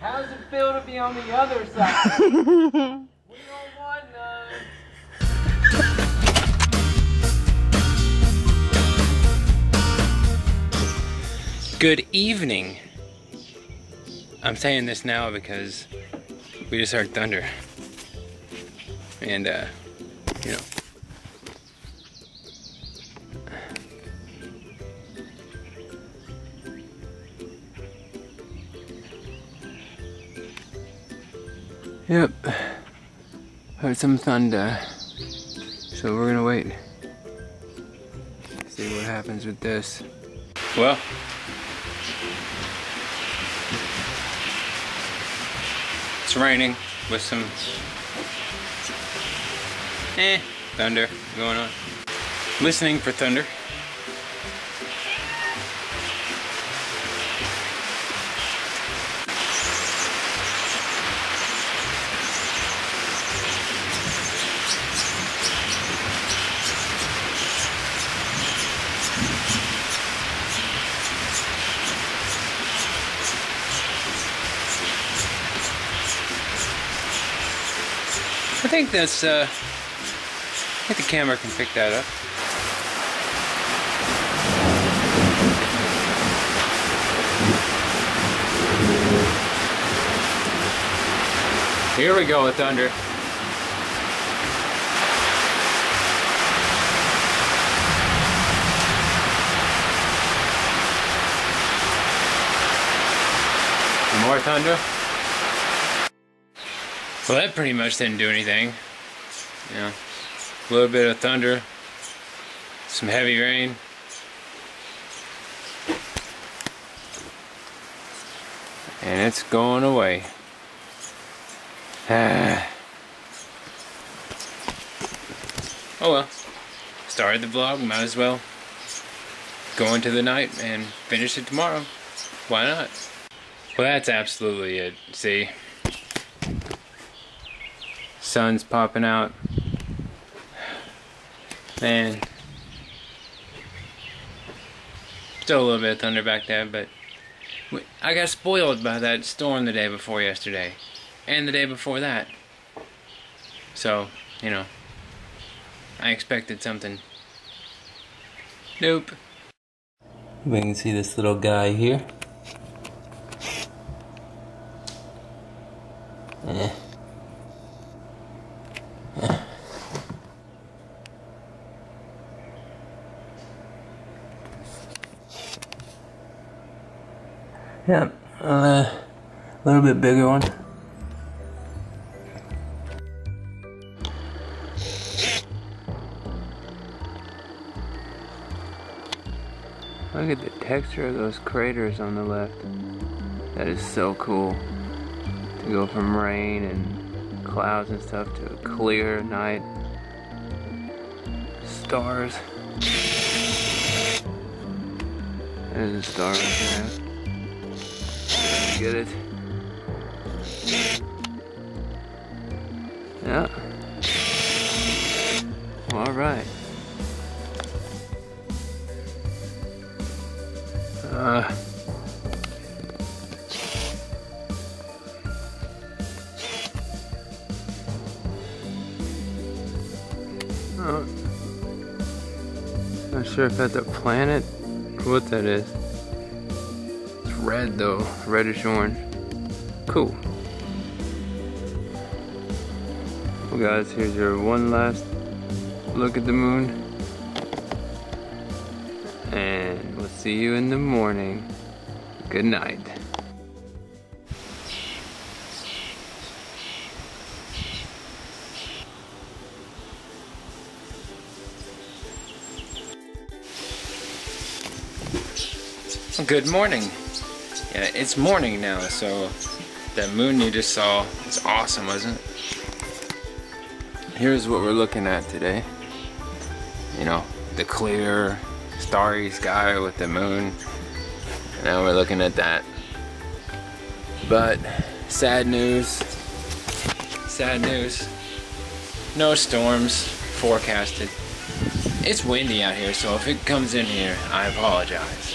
How does it feel to be on the other side? We don't want none. Good evening. I'm saying this now because we just heard thunder. And, you know. Yep, heard some thunder, so we're gonna wait, see what happens with this. Well, it's raining with some thunder going on. Listening for thunder. I think that's, I think the camera can pick that up. Here we go with thunder. More thunder. Well, that pretty much didn't do anything. Yeah, a little bit of thunder, some heavy rain. And it's going away. Oh well, started the vlog, might as well go into the night and finish it tomorrow. Why not? Well, that's absolutely it, see? Sun's popping out. Man. Still a little bit of thunder back there, but I got spoiled by that storm the day before yesterday. And the day before that. So, you know, I expected something. Nope. We can see this little guy here. Yeah. Yeah, a little bit bigger one. Look at the texture of those craters on the left. That is so cool. To go from rain and clouds and stuff to a clear night. Stars. There's a star right there. Get it. Yeah. All right. Oh. Not sure if that's a planet or what that is. Red though, reddish orange. Cool. Well guys, here's your one last look at the moon. And we'll see you in the morning. Good night. Good morning. Yeah, it's morning now, so that moon you just saw is awesome, wasn't it? Here's what we're looking at today. You know, the clear, starry sky with the moon. Now we're looking at that. But, sad news. Sad news. No storms forecasted. It's windy out here, so if it comes in here, I apologize.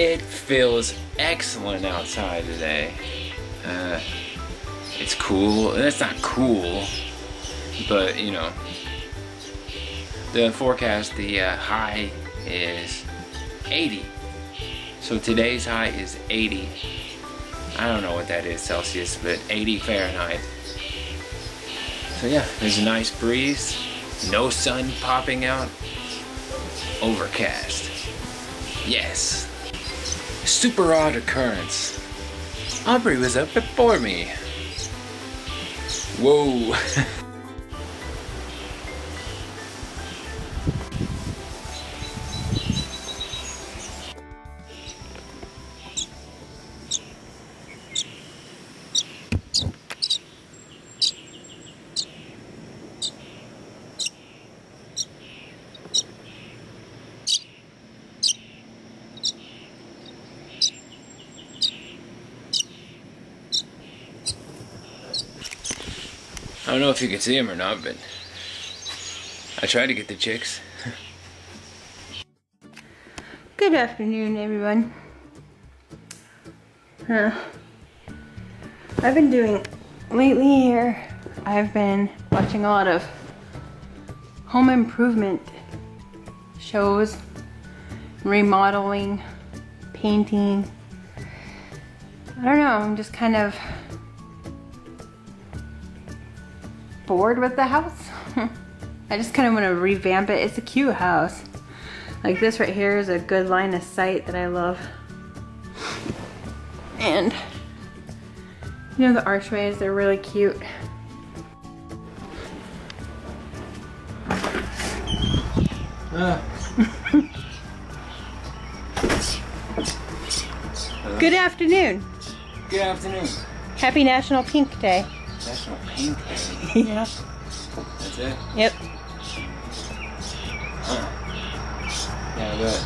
It feels excellent outside today. It's cool. That's not cool, but you know, the forecast, the high is 80. So today's high is 80. I don't know what that is Celsius, but 80 Fahrenheit. So yeah, there's a nice breeze, no sun popping out, overcast. Yes. Super odd occurrence. Aubrey was up before me. Whoa. I don't know if you can see them or not, but I try to get the chicks. Good afternoon, everyone. I've been doing lately here, I've been watching a lot of home improvement shows, remodeling, painting. I don't know, I'm just kind of bored with the house. I just kind of want to revamp it. It's a cute house. Like this right here is a good line of sight that I love. And you know, the archways, they're really cute. Good afternoon. Good afternoon. Happy National Pink Day. National Pink Day? Yeah. That's it? Yep. Huh. Yeah, do it.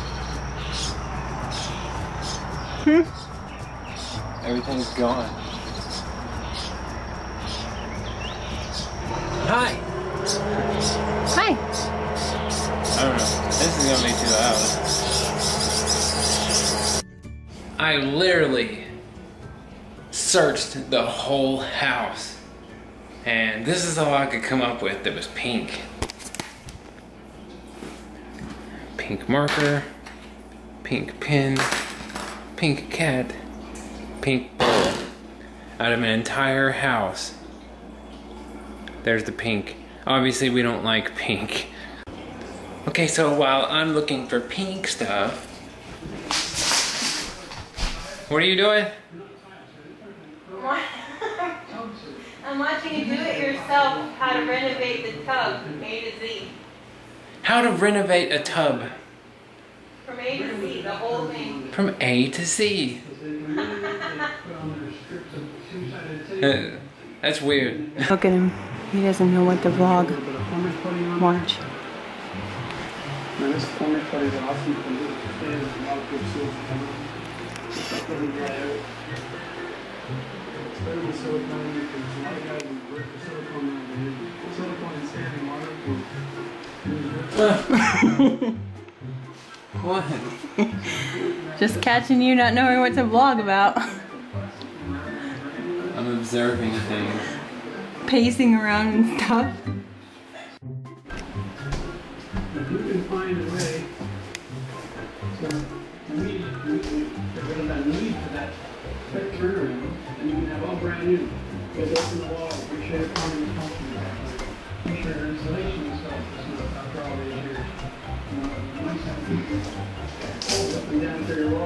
Hmm? Everything's gone. Hi! Hi! I don't know. This is gonna be too loud. I literally searched the whole house, and this is all I could come up with that was pink. Pink marker, pink pen, pink cat, pink bowl. Out of an entire house, there's the pink. Obviously we don't like pink. Okay, so while I'm looking for pink stuff, what are you doing? I'm watching you do it yourself, how to renovate the tub from A to Z. How to renovate a tub? From A to Z, the whole thing. From A to Z. That's weird. Look at him. He doesn't know what to vlog. Watch. What? Just catching you not knowing what to vlog about. I'm observing things. Pacing around and stuff. If you can find a way to get rid of that need for that turnaround, and you can have all brand new. Because that's in the wall, we should have come and talk to you. We should have insulation and stuff after all these years. You know, you must have people hold up and down through your wall.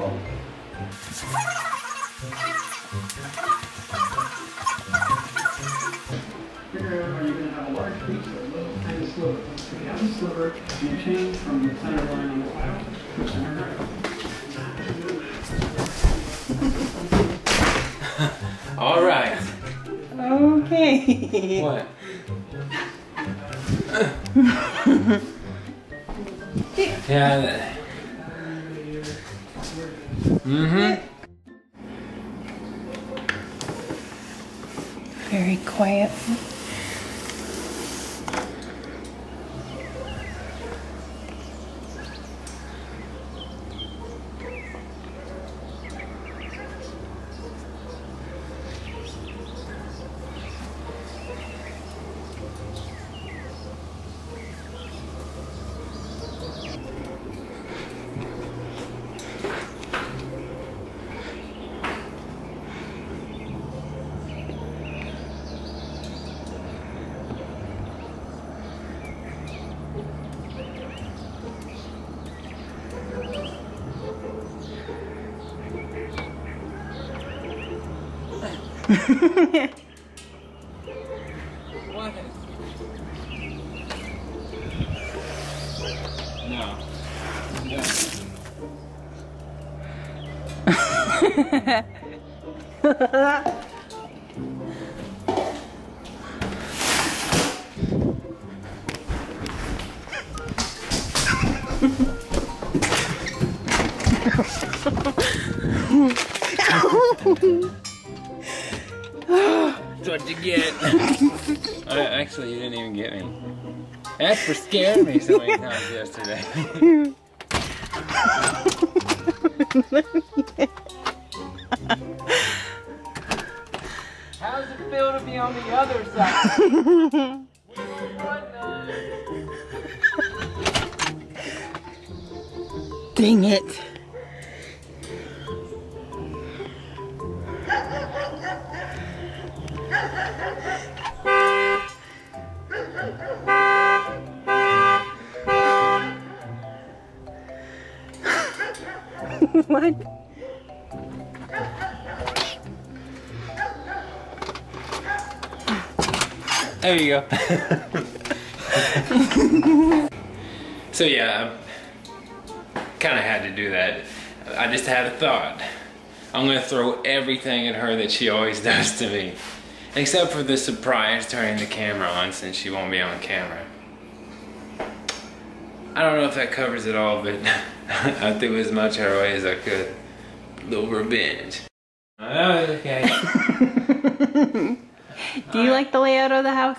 Figure out, are you going to have a large piece or a little tiny sliver? If you have a sliver, you change from the center line on the wall to the center right. All right. Okay. What? Yeah. Very quiet. What? No. No. What'd you get? Actually, you didn't even get me. That's for scaring me so many times yesterday. How does it feel to be on the other side? Dang it. What? There you go. So yeah, kind of had to do that. I just had a thought. I'm gonna throw everything at her that she always does to me. Except for the surprise turning the camera on since she won't be on camera. I don't know if that covers it all, but I threw as much her way as I could. A little revenge. Okay. Do you like the layout of the house?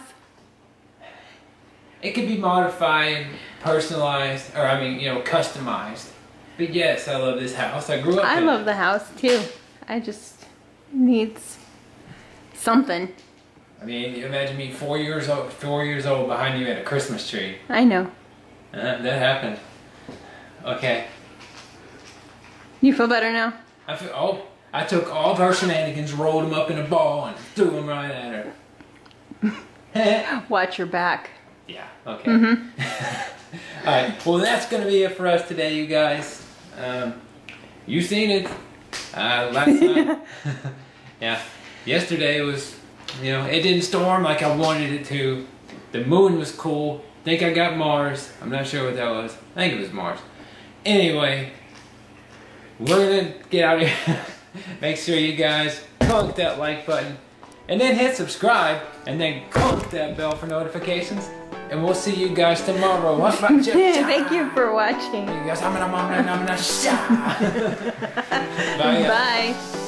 It could be modified, personalized, or I mean, you know, customized. But yes, I love this house. I grew up in it. I love the house too. I just needs something. I mean, imagine me 4 years old behind you at a Christmas tree. I know. That happened. Okay. You feel better now? I feel, oh, I took all of her shenanigans, rolled them up in a ball, and threw them right at her. Watch your back. Yeah, okay. Mm-hmm. All right, well, that's going to be it for us today, you guys. You've seen it. Last night. Yeah. Yesterday was, you know, it didn't storm like I wanted it to. The moon was cool. I think I got Mars. I'm not sure what that was. I think it was Mars. Anyway, we're gonna get out of here. Make sure you guys clunk that like button and then hit subscribe and then clunk that bell for notifications. And we'll see you guys tomorrow. Thank you for watching. You guys, I'm gonna Bye. Bye.